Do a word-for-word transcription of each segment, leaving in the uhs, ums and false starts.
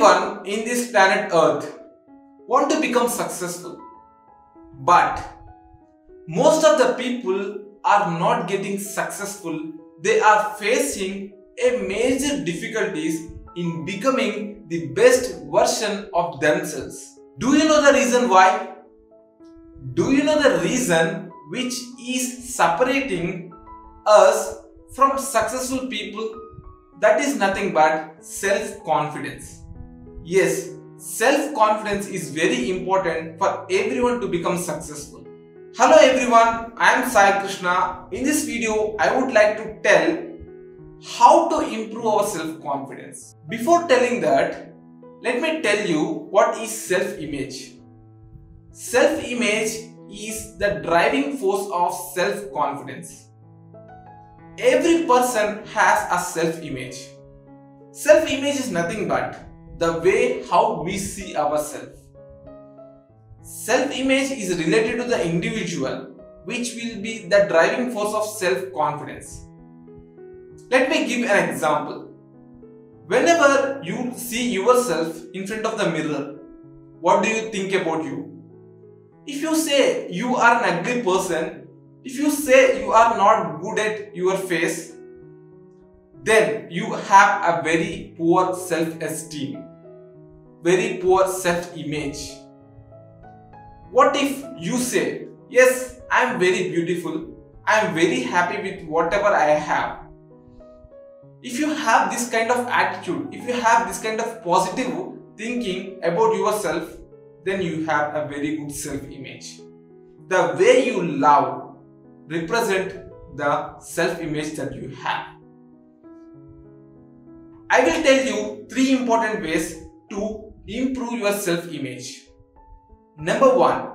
Everyone in this planet Earth want to become successful, but most of the people are not getting successful. They are facing a major difficulties in becoming the best version of themselves. Do you know the reason why? Do you know the reason which is separating us from successful people? That is nothing but self-confidence. Yes, self-confidence is very important for everyone to become successful. Hello everyone, I am Sai Krishna. In this video, I would like to tell how to improve our self-confidence. Before telling that, let me tell you what is self-image. Self-image is the driving force of self-confidence. Every person has a self-image. Self-image is nothing but the way how we see ourselves. Self-image is related to the individual, which will be the driving force of self-confidence. Let me give an example. Whenever you see yourself in front of the mirror, what do you think about you? If you say you are an ugly person, if you say you are not good at your face, then you have a very poor self-esteem, very poor self-image. What if you say, yes, I am very beautiful, I am very happy with whatever I have. If you have this kind of attitude, if you have this kind of positive thinking about yourself, then you have a very good self-image. The way you love represents the self-image that you have. I will tell you three important ways to improve your self-image. Number one,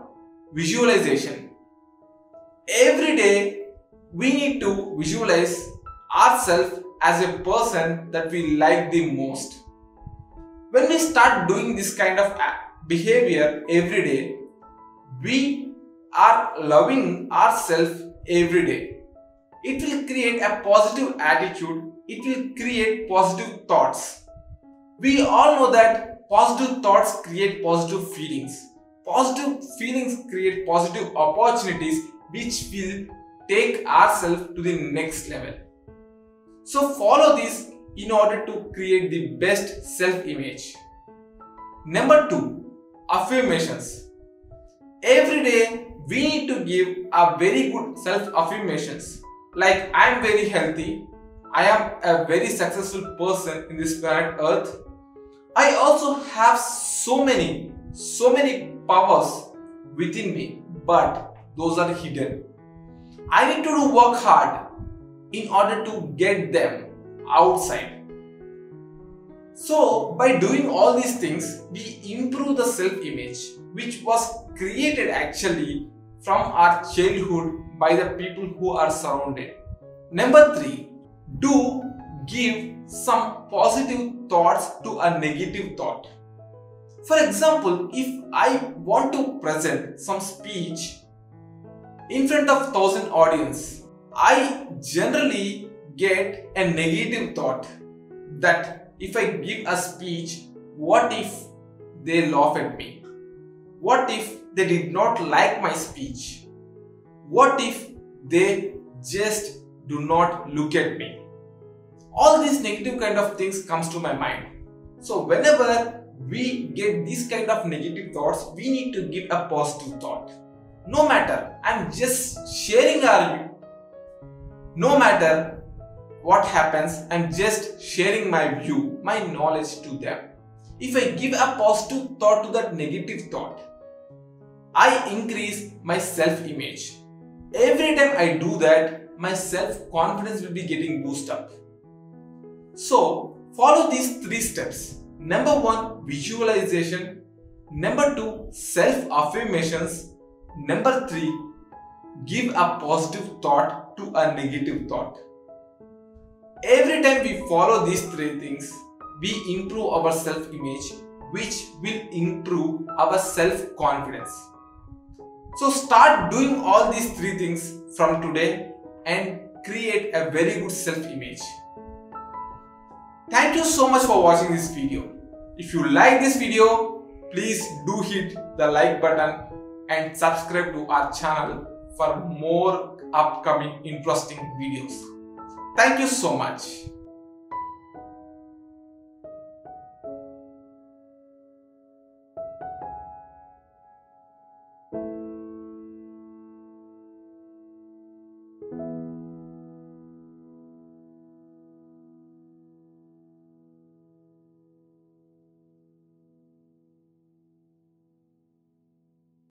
visualization. Every day we need to visualize ourselves as a person that we like the most. When we start doing this kind of behavior every day, we are loving ourselves every day. It will create a positive attitude, it will create positive thoughts. We all know that positive thoughts create positive feelings. Positive feelings create positive opportunities which will take ourselves to the next level. So follow this in order to create the best self-image. Number two, affirmations. Every day we need to give a very good self-affirmations like I am very healthy, I am a very successful person in this planet Earth. I also have so many, so many powers within me, but those are hidden. I need to do work hard in order to get them outside. So by doing all these things, we improve the self-image which was created actually from our childhood by the people who are surrounded. Number three, do give some positive thoughts to a negative thought. For example, if I want to present some speech in front of thousand audience, I generally get a negative thought that if I give a speech, what if they laugh at me? What if they did not like my speech? What if they just do not look at me? All these negative kind of things comes to my mind. So whenever we get these kind of negative thoughts, we need to give a positive thought. No matter, I'm just sharing our No matter what happens, I'm just sharing my view, my knowledge to them. If I give a positive thought to that negative thought, I increase my self-image. Every time I do that, my self-confidence will be getting boosted up. So follow these three steps. Number one, visualization. Number two, self-affirmations. Number three, give a positive thought to a negative thought. Every time we follow these three things, we improve our self-image, which will improve our self-confidence. So start doing all these three things from today and create a very good self-image. Thank you so much for watching this video. If you like this video, please do hit the like button and subscribe to our channel for more upcoming interesting videos. Thank you so much.